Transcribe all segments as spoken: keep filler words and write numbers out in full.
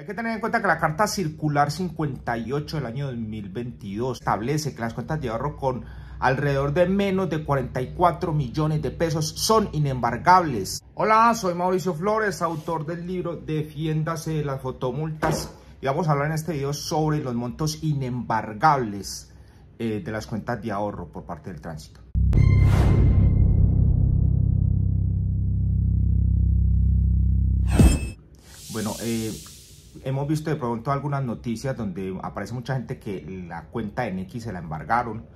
Hay que tener en cuenta que la Carta Circular cincuenta y ocho del año dos mil veintidós establece que las cuentas de ahorro con alrededor de menos de cuarenta y cuatro millones de pesos son inembargables. Hola, soy Mauricio Flores, autor del libro Defiéndase de las fotomultas, y vamos a hablar en este video sobre los montos inembargables eh, de las cuentas de ahorro por parte del tránsito. Bueno, eh... hemos visto de pronto algunas noticias donde aparece mucha gente que la cuenta de Nequi se la embargaron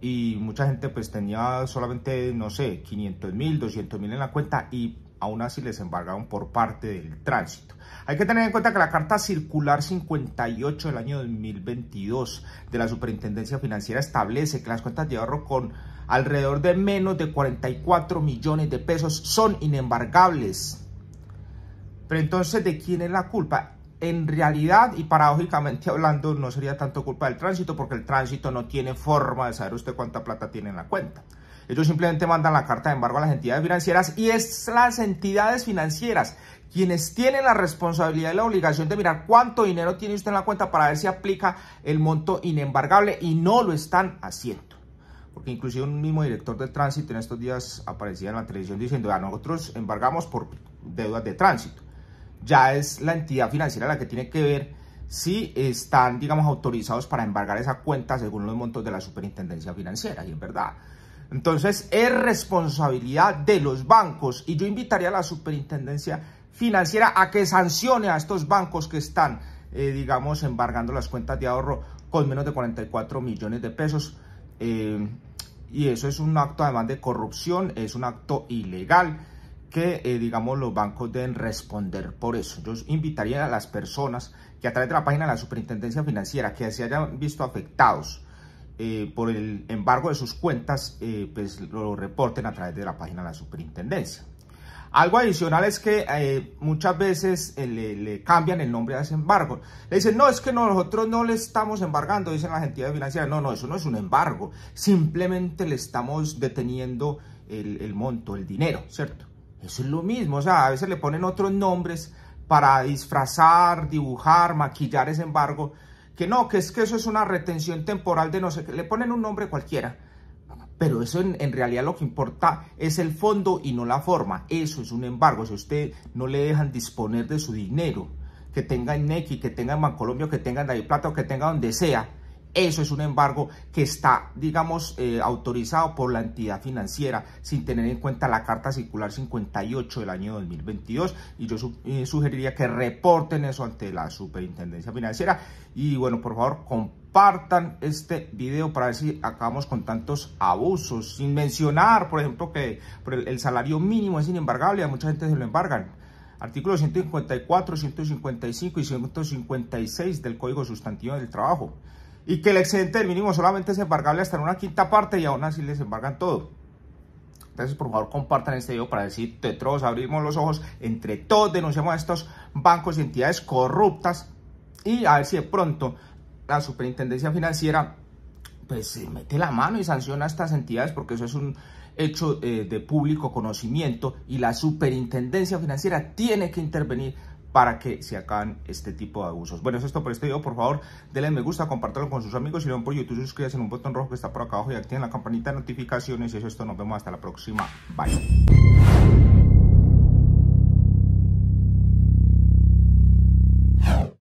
y mucha gente pues tenía solamente, no sé, quinientos mil, doscientos mil en la cuenta y aún así les embargaron por parte del tránsito. Hay que tener en cuenta que la Carta Circular cincuenta y ocho del año dos mil veintidós de la Superintendencia Financiera establece que las cuentas de ahorro con alrededor de menos de cuarenta y cuatro millones de pesos son inembargables. Pero entonces, ¿de quién es la culpa? En realidad y paradójicamente hablando, no sería tanto culpa del tránsito, porque el tránsito no tiene forma de saber usted cuánta plata tiene en la cuenta. Ellos simplemente mandan la carta de embargo a las entidades financieras y es las entidades financieras quienes tienen la responsabilidad y la obligación de mirar cuánto dinero tiene usted en la cuenta para ver si aplica el monto inembargable, y no lo están haciendo. Porque inclusive un mismo director de tránsito en estos días aparecía en la televisión diciendo: a nosotros embargamos por deudas de tránsito. Ya es la entidad financiera la que tiene que ver si están, digamos, autorizados para embargar esa cuenta según los montos de la Superintendencia Financiera, y es verdad. Entonces, es responsabilidad de los bancos, y yo invitaría a la Superintendencia Financiera a que sancione a estos bancos que están, eh, digamos, embargando las cuentas de ahorro con menos de cuarenta y cuatro millones de pesos. Eh, y eso es un acto, además de corrupción, es un acto ilegal, que eh, digamos los bancos deben responder por eso. Yo invitaría a las personas que a través de la página de la Superintendencia Financiera que se hayan visto afectados eh, por el embargo de sus cuentas, eh, pues lo reporten a través de la página de la Superintendencia. Algo adicional es que eh, muchas veces eh, le, le cambian el nombre a ese embargo. Le dicen: no, es que nosotros no le estamos embargando, dicen las entidades financieras. No, no, eso no es un embargo, simplemente le estamos deteniendo el, el monto, el dinero, ¿cierto? Eso es lo mismo, o sea, a veces le ponen otros nombres para disfrazar, dibujar, maquillar ese embargo, que no, que es que eso es una retención temporal de no sé qué, le ponen un nombre cualquiera, pero eso en, en realidad lo que importa es el fondo y no la forma. Eso es un embargo, si a usted no le dejan disponer de su dinero, que tenga en Nequi, que tenga en Bancolombia, que tenga en David Plata o que tenga donde sea, eso es un embargo que está, digamos, eh, autorizado por la entidad financiera sin tener en cuenta la Carta Circular cincuenta y ocho del año dos mil veintidós, y yo su eh, sugeriría que reporten eso ante la Superintendencia Financiera. Y bueno, por favor, compartan este video para ver si acabamos con tantos abusos, sin mencionar, por ejemplo, que el salario mínimo es inembargable y a mucha gente se lo embargan. Artículos ciento cincuenta y cuatro, ciento cincuenta y cinco y ciento cincuenta y seis del Código Sustantivo del Trabajo. Y que el excedente del mínimo solamente es embargable hasta en una quinta parte y aún así les embargan todo. Entonces, por favor, compartan este video para decir: de todos abrimos los ojos, entre todos denunciamos a estos bancos y entidades corruptas, y a ver si de pronto la Superintendencia Financiera pues se mete la mano y sanciona a estas entidades, porque eso es un hecho eh, de público conocimiento y la Superintendencia Financiera tiene que intervenir para que se acaben este tipo de abusos. Bueno, eso es todo por este video. Por favor, denle me gusta, compártalo con sus amigos. Si lo ven por YouTube, suscríbanse en un botón rojo que está por acá abajo y activen la campanita de notificaciones. Y eso es todo. Nos vemos hasta la próxima. Bye.